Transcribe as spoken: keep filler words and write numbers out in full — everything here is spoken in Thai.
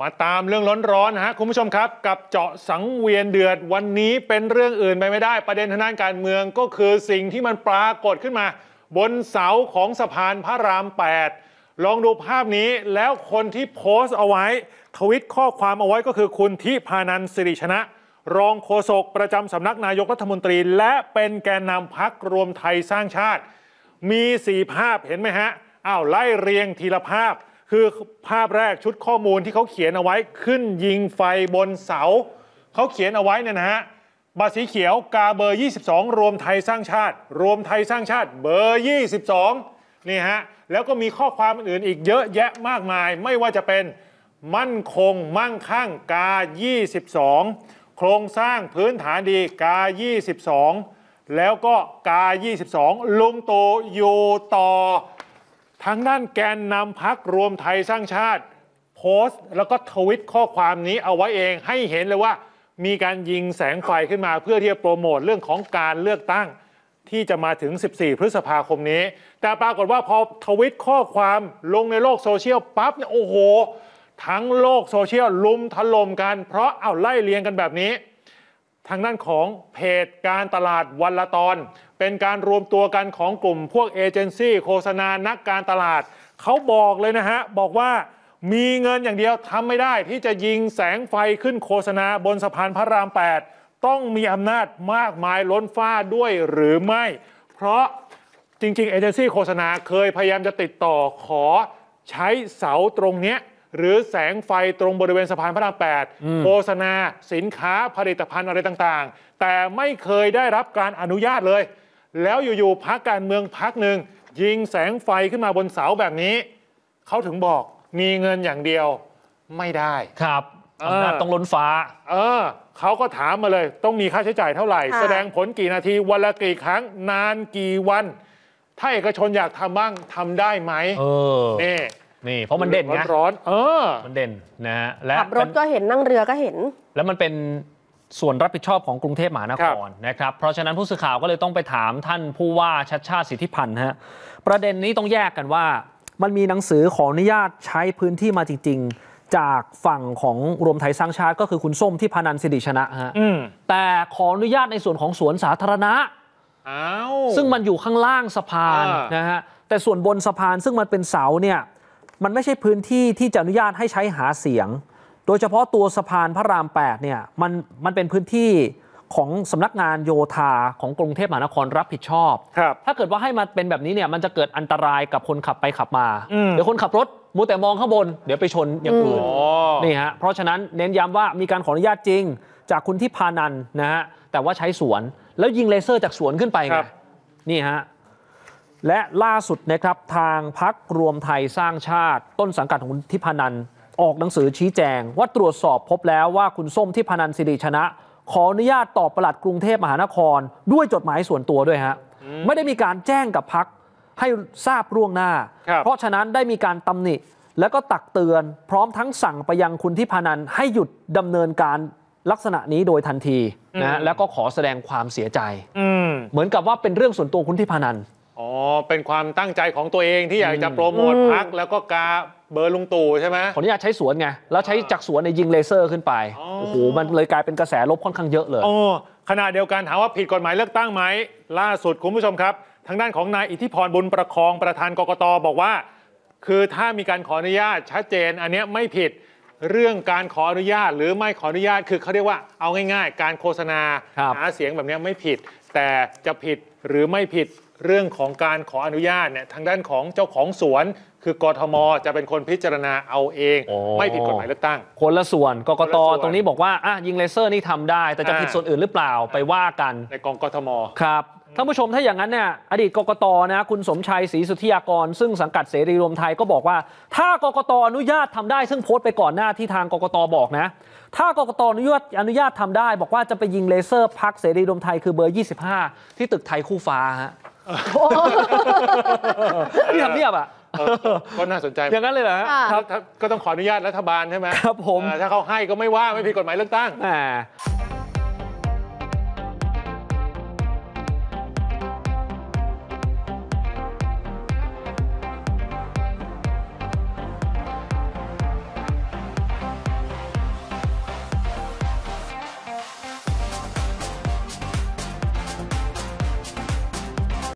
มาตามเรื่องร้อนๆฮะคุณผู้ชมครับกับเจาะสังเวียนเดือดวันนี้เป็นเรื่องอื่นไปไม่ได้ประเด็นทางด้านการเมืองก็คือสิ่งที่มันปรากฏขึ้นมาบนเสาของสะพานพระรามแปดลองดูภาพนี้แล้วคนที่โพสต์เอาไว้ทวิตข้อความเอาไว้ก็คือคุณทิพานันท์ สิริชนะรองโฆษกประจำสำนักนายกรัฐมนตรีและเป็นแกนนำพรรครวมไทยสร้างชาติมีสี่ภาพเห็นไหมฮะอ้าวไล่เรียงทีละภาพคือภาพแรกชุดข้อมูลที่เขาเขียนเอาไว้ขึ้นยิงไฟบนเสาเขาเขียนเอาไว้เนี่ยนะฮะบัตรสีเขียวกาเบอร์ยี่สิบสองรวมไทยสร้างชาติรวมไทยสร้างชาติเบอร์ยี่สิบสองนี่ฮะแล้วก็มีข้อความอื่นอีกเยอะแยะมากมายไม่ว่าจะเป็นมั่นคงมั่งคั่งกายี่สิบสองโครงสร้างพื้นฐานดีกายี่สิบสองแล้วก็กายี่สิบสองลุงตู่อยู่ต่อทางด้านแกนนำพรรครวมไทยสร้างชาติโพสต์แล้วก็ทวิตข้อความนี้เอาไว้เองให้เห็นเลยว่ามีการยิงแสงไฟขึ้นมาเพื่อที่จะโปรโมทเรื่องของการเลือกตั้งที่จะมาถึงสิบสี่พฤษภาคมนี้แต่ปรากฏว่าพอทวิตข้อความลงในโลกโซเชียลปั๊บเนี่ยโอ้โหทั้งโลกโซเชียลลุมถล่มกันเพราะเอาไล่เลียงกันแบบนี้ทางด้านของเพจการตลาดวันละตอนเป็นการรวมตัวกันของกลุ่มพวกเอเจนซี่โฆษณานักการตลาดเขาบอกเลยนะฮะบอกว่ามีเงินอย่างเดียวทำไม่ได้ที่จะยิงแสงไฟขึ้นโฆษณาบนสะพานพระรามแปดต้องมีอำนาจมากมายล้นฟ้าด้วยหรือไม่เพราะจริงๆเอเจนซี่โฆษณาเคยพยายามจะติดต่อขอใช้เสาตรงเนี้ยหรือแสงไฟตรงบริเวณสะพานพระรามแปดโฆษณาสินค้าผลิตภัณฑ์อะไรต่างๆแต่ไม่เคยได้รับการอนุญาตเลยแล้วอยู่ๆพรรคการเมืองพรรคหนึ่งยิงแสงไฟขึ้นมาบนเสาแบบนี้เขาถึงบอกมีเงินอย่างเดียวไม่ได้ครับอำนาจต้องล้นฟ้าเออเขาก็ถามมาเลยต้องมีค่าใช้จ่ายเท่าไหร่แสดงผลกี่นาทีวันละกี่ครั้งนานกี่วันถ้าเอกชนอยากทำบ้างทำได้ไหมเออนี่นี่เพราะมันเด่นไงร้อนเออมันเด่นนะฮะและขับรถก็เห็นนั่งเรือก็เห็นแล้วมันเป็นส่วนรับผิดชอบของกรุงเทพมหานครนะครับเพราะฉะนั้นผู้สื่อข่าวก็เลยต้องไปถามท่านผู้ว่าชัชชาติสิทธิพันธ์ฮะประเด็นนี้ต้องแยกกันว่ามันมีหนังสือขออนุญาตใช้พื้นที่มาจริงๆจากฝั่งของรวมไทยสร้างชาติก็คือคุณส้มทิพานันท์ สิริชนะฮะแต่ขออนุญาตในส่วนของสวนสาธารณะอ้าวซึ่งมันอยู่ข้างล่างสะพานนะฮะแต่ส่วนบนสะพานซึ่งมันเป็นเสาเนี่ยมันไม่ใช่พื้นที่ที่จะอนุญาตให้ใช้หาเสียงโดยเฉพาะตัวสะพานพระรามแปดเนี่ยมันมันเป็นพื้นที่ของสำนักงานโยธาของกรุงเทพมหานครรับผิดชอบถ้าเกิดว่าให้มาเป็นแบบนี้เนี่ยมันจะเกิดอันตรายกับคนขับไปขับมาเดี๋ยวคนขับรถมัวแต่มองข้างบนเดี๋ยวไปชนอย่างอื่นนี่ฮะเพราะฉะนั้นเน้นย้ำว่ามีการขออนุญาตจริงจากคุณทิพานันท์นะฮะแต่ว่าใช้สวนแล้วยิงเลเซอร์จากสวนขึ้นไปไงนี่ฮะและล่าสุดนะครับทางพรรครวมไทยสร้างชาติต้นสังกัดของคุณทิพานันท์ออกหนังสือชี้แจงว่าตรวจสอบพบแล้วว่าคุณส้มทิพานันท์สิริชนะขออนุญาตต่อปลัดกรุงเทพมหานครด้วยจดหมายส่วนตัวด้วยฮะไม่ได้มีการแจ้งกับพรรคให้ทราบล่วงหน้าเพราะฉะนั้นได้มีการตำหนิและก็ตักเตือนพร้อมทั้งสั่งไปยังคุณทิพานันท์ให้หยุดดำเนินการลักษณะนี้โดยทันทีนะแล้วก็ขอแสดงความเสียใจเหมือนกับว่าเป็นเรื่องส่วนตัวคุณทิพานันท์อ๋อเป็นความตั้งใจของตัวเองที่อยากจะโปรโมทพรรคแล้วก็กาเบอร์ลุงตู่ใช่ไหมขออนุญาตใช้สวนไงแล้วใช้จากสวนในยิงเลเซอร์ขึ้นไปโอ้โหมันเลยกลายเป็นกระแสลบค่อนข้างเยอะเลยอ๋อขณะเดียวกันถามว่าผิดกฎหมายเลือกตั้งไหมล่าสุดคุณผู้ชมครับทางด้านของนายอิทธิพรบุญประคองประธานกกต.บอกว่าคือถ้ามีการขออนุญาตชัดเจนอันนี้ไม่ผิดเรื่องการขออนุญาตหรือไม่ขออนุญาตคือเขาเรียกว่าเอาง่ายๆการโฆษณาหาเสียงแบบนี้ไม่ผิดแต่จะผิดหรือไม่ผิดเรื่องของการขออนุญาตเนี่ยทางด้านของเจ้าของสวนคือกทม.จะเป็นคนพิจารณาเอาเองไม่ผิดกฎหมายเลือกตั้งคนละส่วนกกต.ตรงนี้บอกว่าอ่ะยิงเลเซอร์นี่ทำได้แต่จะผิดส่วนอื่นหรือเปล่าไปว่ากันในกองกทม.ครับท่านผู้ชมถ้าอย่างนั้นเนี่ยอดีตกกต.นะคุณสมชัยศรีสุทธิยากรซึ่งสังกัดเสรีรวมไทยก็บอกว่าถ้ากกต.อนุญาตทำได้ซึ่งโพสต์ไปก่อนหน้าที่ทางกกต.บอกนะถ้ากกต.อนุญาตอนุญาตทำได้บอกว่าจะไปยิงเลเซอร์พรรคเสรีรวมไทยคือเบอร์ยี่สิบห้าที่ตึกไทยคู่ฟ้าฮะที่ทำเนียบอ่ะก็น่าสนใจอย่างนั้นเลยเหรอครับก็ต้องขออนุญาตรัฐบาลใช่ไหมครับผมถ้าเขาให้ก็ไม่ว่าไม่ผิดกฎหมายเลือกตั้ง